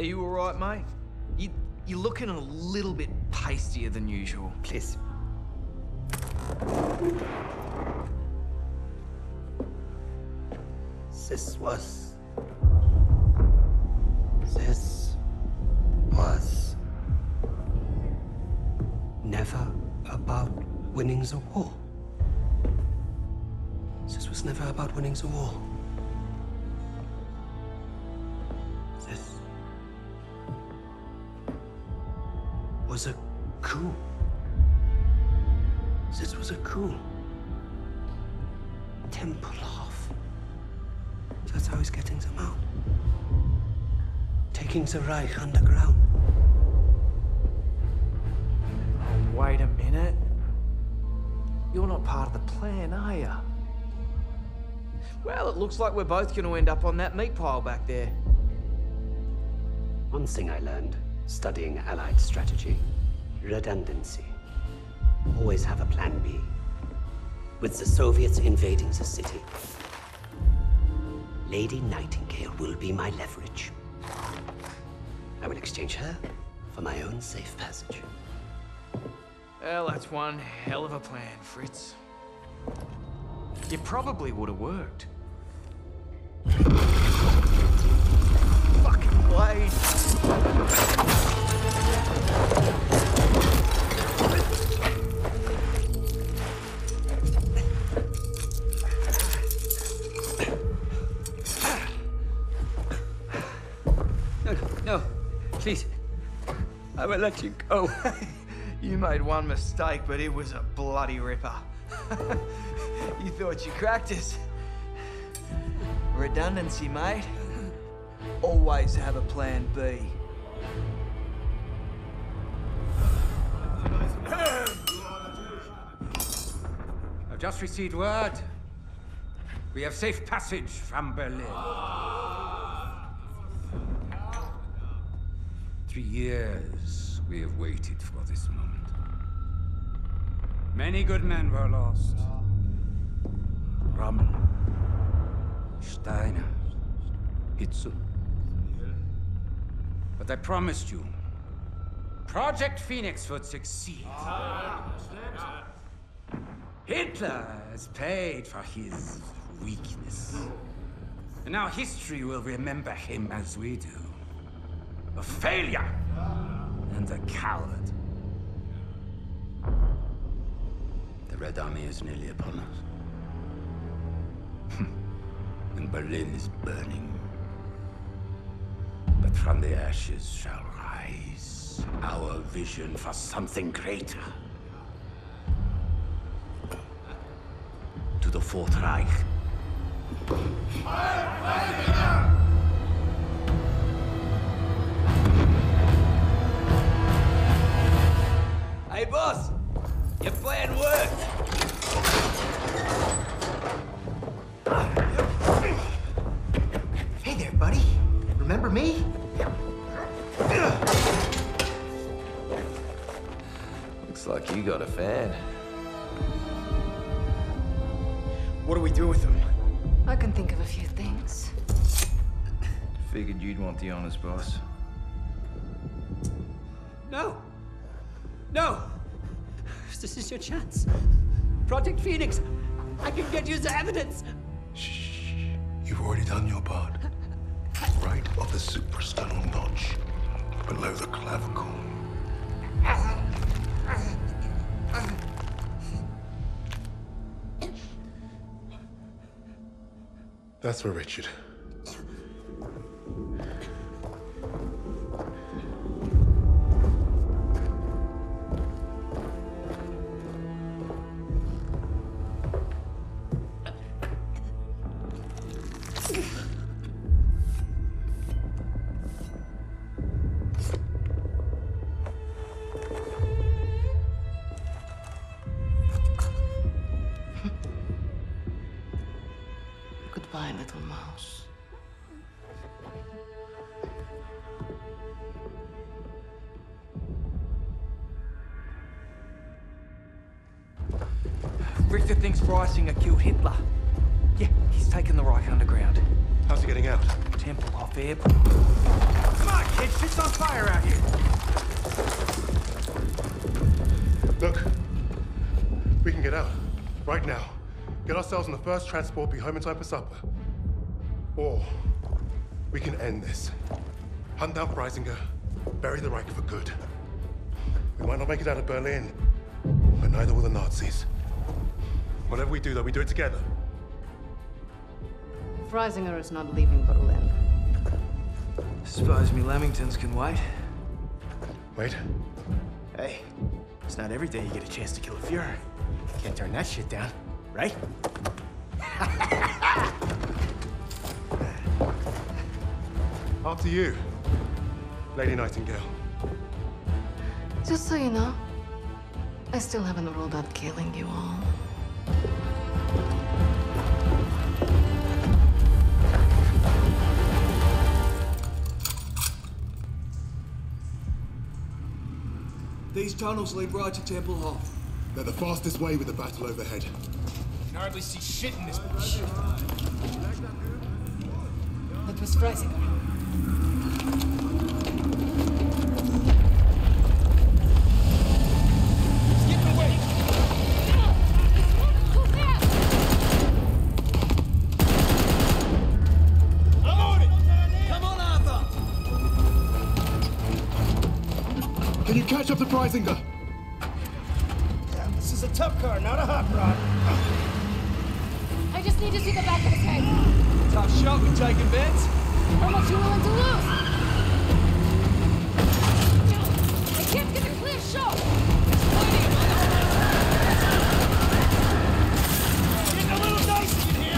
Are you all right, mate? You're looking a little bit pastier than usual. Please. This was never about winning the war. This was never about winning the war. This was a coup. This was a coup. Tempelhof. That's how he's getting them out. Taking the Reich underground. Oh, wait a minute. You're not part of the plan, are you? Well, it looks like we're both going to end up on that meat pile back there. One thing I learned, studying Allied strategy. Redundancy. Always have a plan B. With the Soviets invading the city, Lady Nightingale will be my leverage. I will exchange her for my own safe passage. Well, that's one hell of a plan, Fritz. It probably would have worked. Fucking Wade! Please, I will let you go. You made one mistake, but it was a bloody ripper. You thought you cracked us. Redundancy, mate. Always have a plan B. I've just received word. We have safe passage from Berlin. 3 years we have waited for this moment. Many good men were lost. Ramon, Steiner, Hitzel. But I promised you, Project Phoenix would succeed. Hitler has paid for his weakness. And now history will remember him as we do. A failure and a coward. The Red Army is nearly upon us. And Berlin is burning. But from the ashes shall rise our vision for something greater. To the Fourth Reich. Freisinger! Hey boss, your plan worked! Hey there, buddy. Remember me? Looks like you got a fan. What do we do with him? I can think of a few things. Figured you'd want the honors, boss. No! No! This is your chance. Project Phoenix, I can get you the evidence. Shh. You've already done your part. Right of the suprasternal notch, below the clavicle. That's for Richard. Richter thinks Freisinger killed Hitler. Yeah, he's taken the Reich underground. How's he getting out? Tempelhof Airport. Come on, kid! on fire out here. Look, we can get out right now. Get ourselves on the first transport, be home in time for supper. Or we can end this. Hunt down Freisinger, bury the Reich for good. We might not make it out of Berlin, but neither will the Nazis. Whatever we do, though, we do it together. Freisinger is not leaving Berlin. Surprised me Lamingtons can wait. Wait. Hey, it's not every day you get a chance to kill a Fuhrer. Can't turn that shit down, right? Up to you, Lady Nightingale. Just so you know, I still haven't ruled out killing you all. These tunnels lead right to Tempelhof. They're the fastest way with the battle overhead. You can hardly see shit in this bullshit. That was Freisinger. Catch up the Freisinger! Yeah, this is a tough car, not a hot rod. I just need to see the back of his head. Top shot, we taking bets. How much you willing to lose? I can't get a clear shot. It's getting a little dicey in here.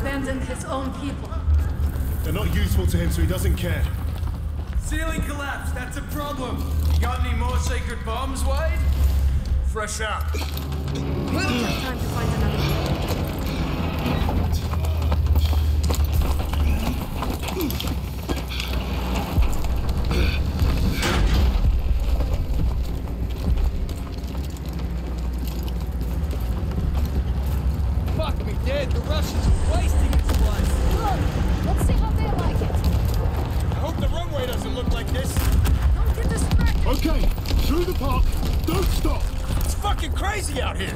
abandoned his own people. They're not useful to him, so he doesn't care. Ceiling collapse, that's a problem. You got any more sacred bombs, Wade? Fresh out. We don't have time to find another one. Fuck me dead, the Russians are wasting this place. Look, let's see how they like it. I hope the runway doesn't look like this. Don't get distracted. Okay, through the park, don't stop. It's fucking crazy out here!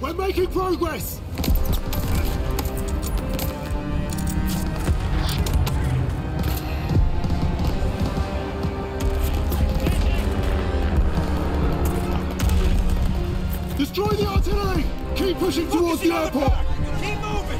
We're making progress! Destroy the artillery! Keep pushing towards the airport! Keep moving!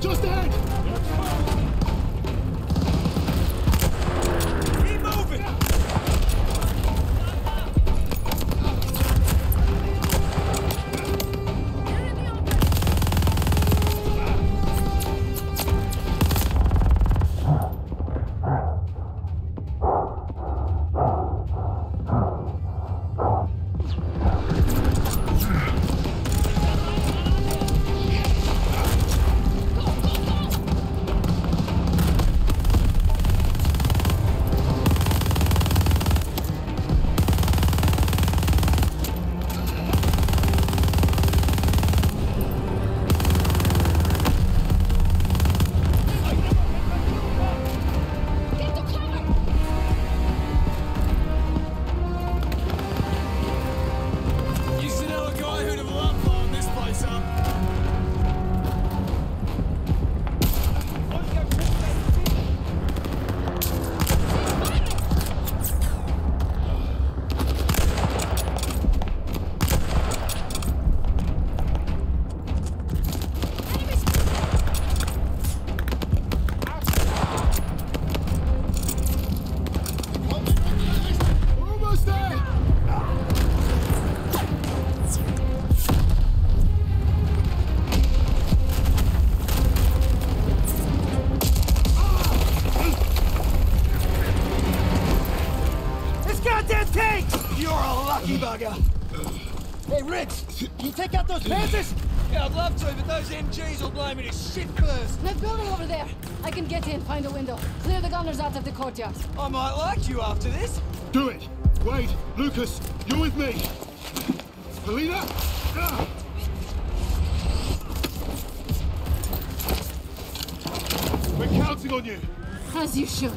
Just ahead! Saga. Hey, Riggs, can you take out those Panthers? Yeah, I'd love to, but those MGs will blame me to shit first. That building over there. I can get in, find a window. Clear the gunners out of the courtyard. I might like you after this. Do it. Wade, Lucas, you're with me. Polina? Ah. We're counting on you. As you should.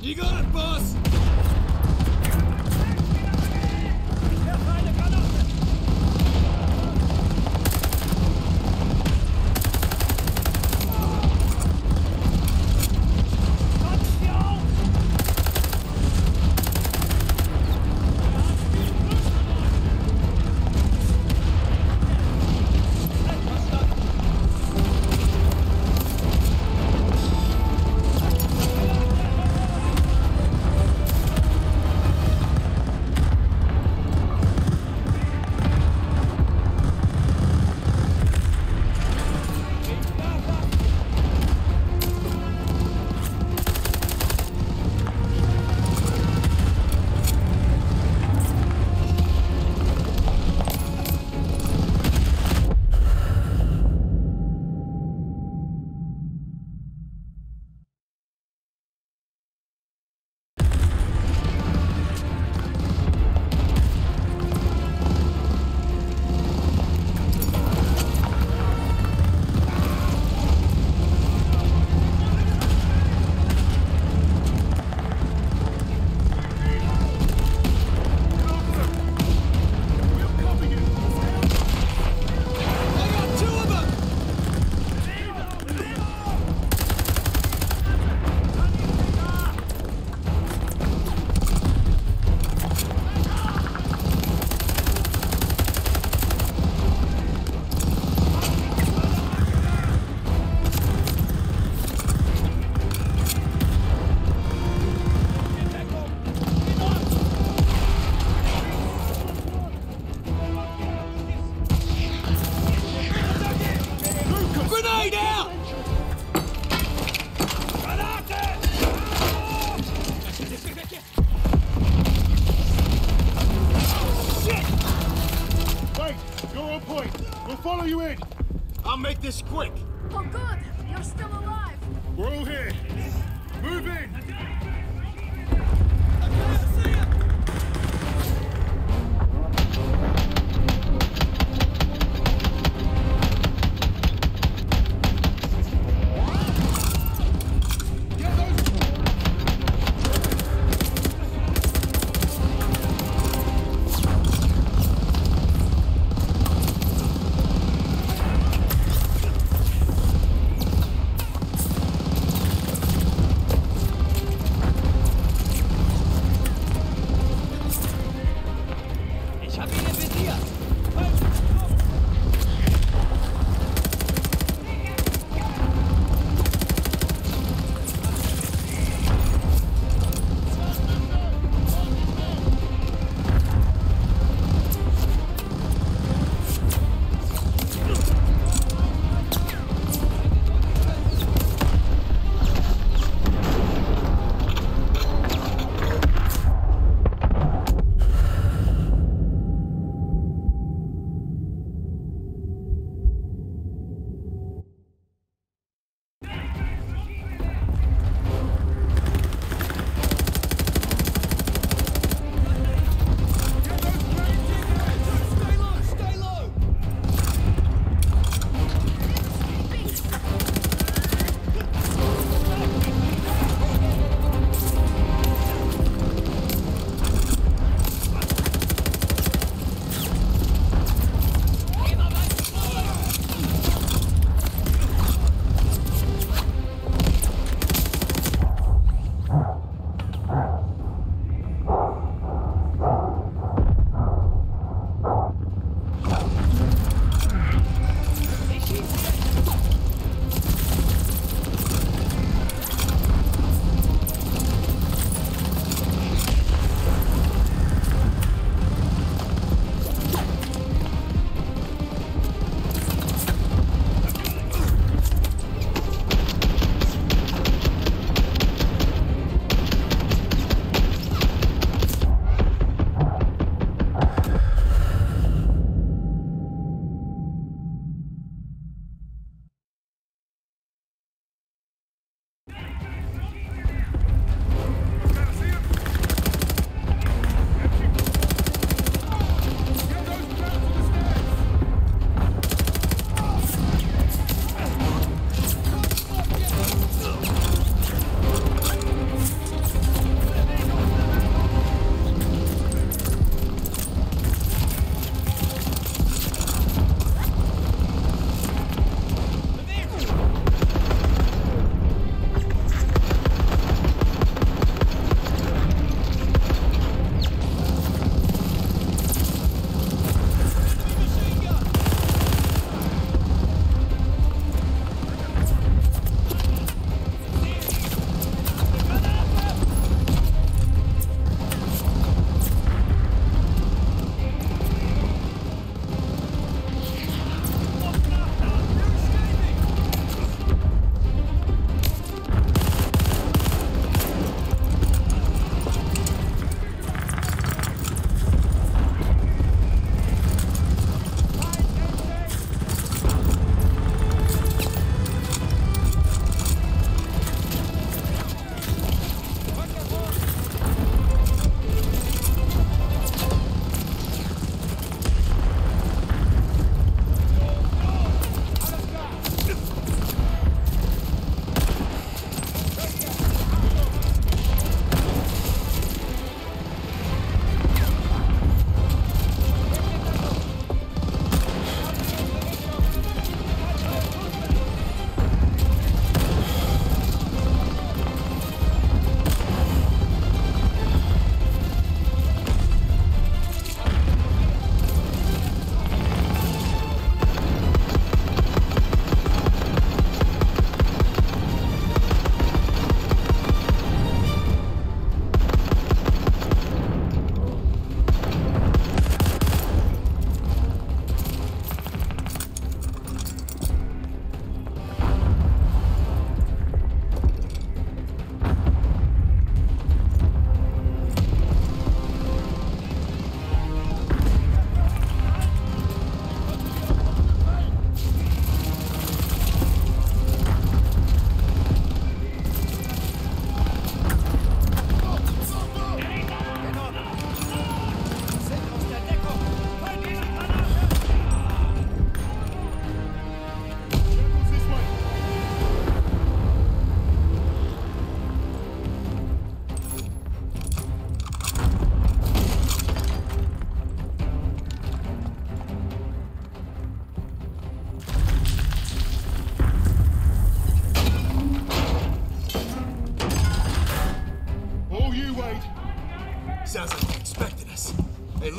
You got it, boss! Grenade out! Shit! Wait, you're on point. We'll follow you in. I'll make this quick. Oh, good. You're still alive. We're all here. Move in.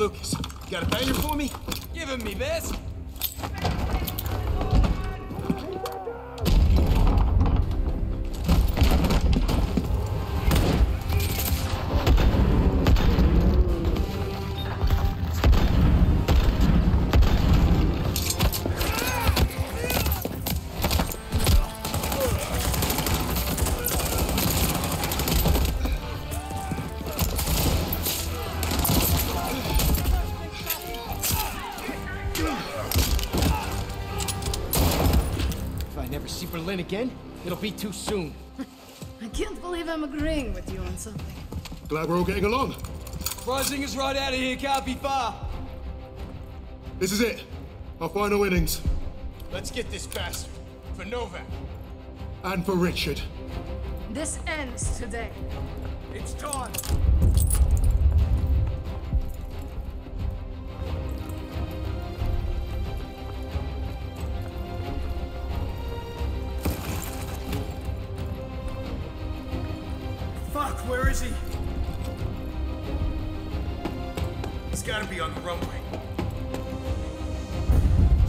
Lucas. You got a banger for me? Give him me best. Again, it'll be too soon. I can't believe I'm agreeing with you on something. Glad we're all getting along. Freisinger's right out of here, can't be far. This is it. Our final innings. Let's get this bastard. For Novak. And for Richard. This ends today. It's time. Where is he? He's gotta be on the runway.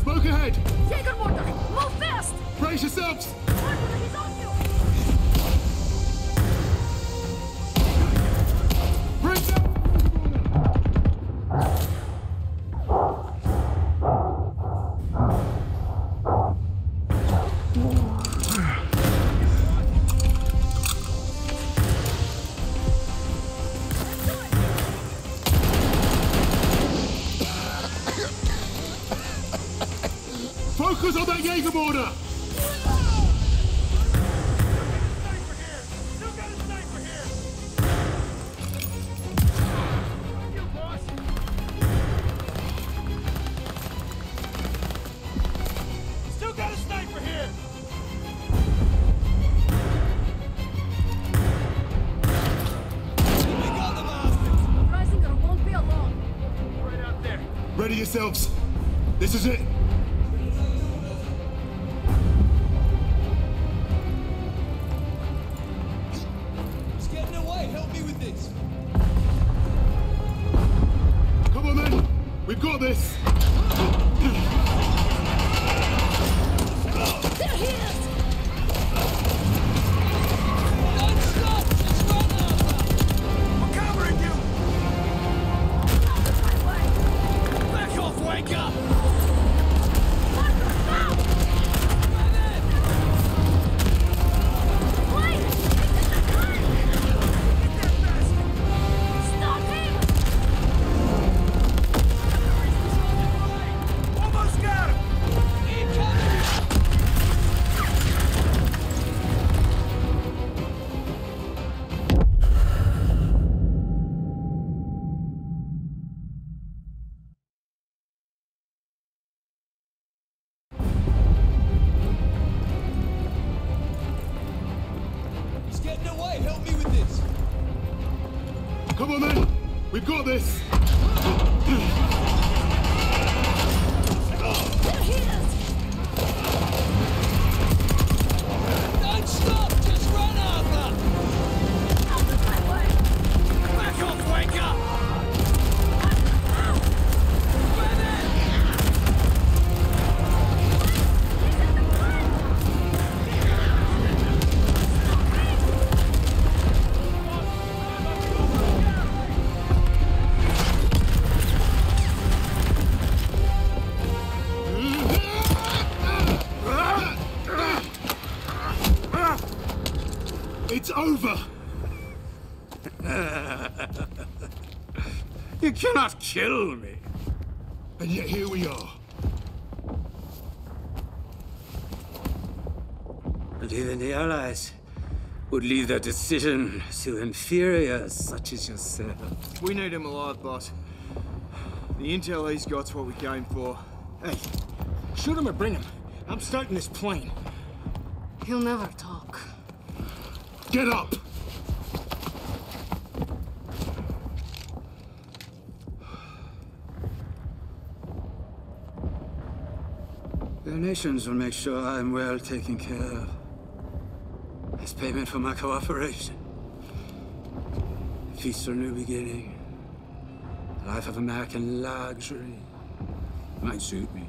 Smoke ahead! Jägermortar, move fast! Brace yourselves! Arthur, he's on you! Bring Order. You cannot kill me. And yet here we are. And even the Allies would leave their decision to inferiors such as yourself. We need him alive, boss. The intel he's got's what we came for. Hey, shoot him or bring him. I'm starting this plane. He'll never talk. Get up! The nations will make sure I'm well taken care of. As payment for my cooperation. A peaceful new beginning. A life of American luxury might suit me.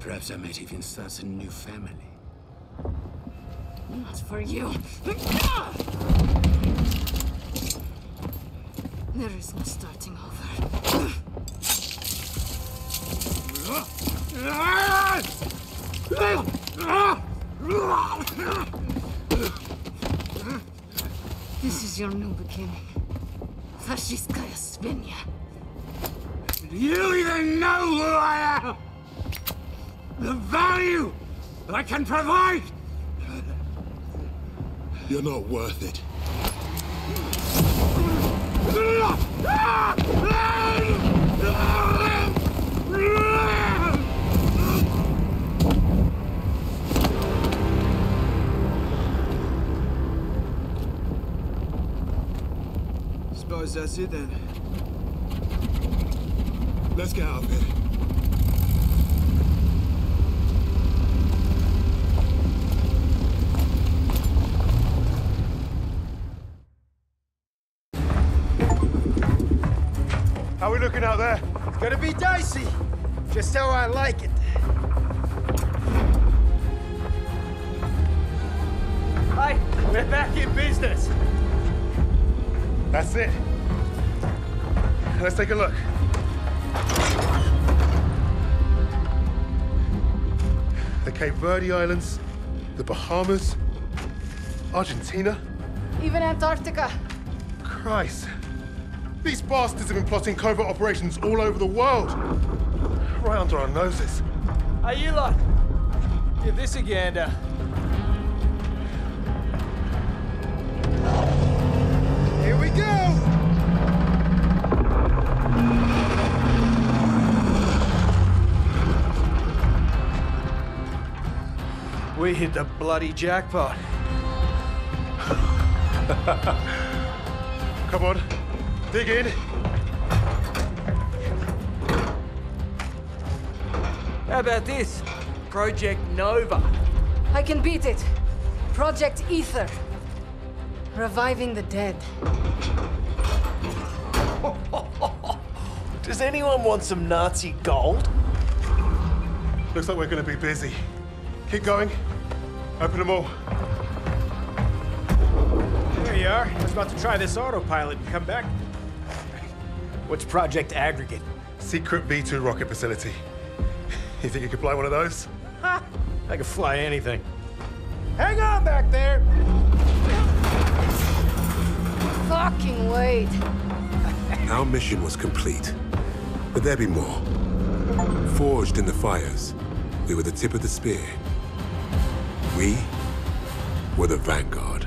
Perhaps I might even start a new family. Not for you. There is no starting over. This is your new beginning. Fashiskaya Spina. You even know who I am! The value I can provide! You're not worth it. Suppose that's it then. Let's get out of here. How are we looking out there? It's gonna be dicey. Just how I like it. Hey, we're back in business. That's it. Let's take a look. The Cape Verde Islands, the Bahamas, Argentina. Even Antarctica. Christ. These bastards have been plotting covert operations all over the world. Right under our noses. Hey, you lot. Give this a gander. Here we go. We hit the bloody jackpot. Come on. Dig in. How about this? Project Nova. I can beat it. Project Ether. Reviving the dead. Does anyone want some Nazi gold? Looks like we're going to be busy. Keep going. Open them all. There you are. I was about to try this autopilot and come back. What's Project Aggregate? Secret V2 rocket facility. You think you could fly one of those? Ha! I could fly anything. Hang on back there! Fucking Wade. Our mission was complete. But there'd be more. Forged in the fires, we were the tip of the spear. We were the vanguard.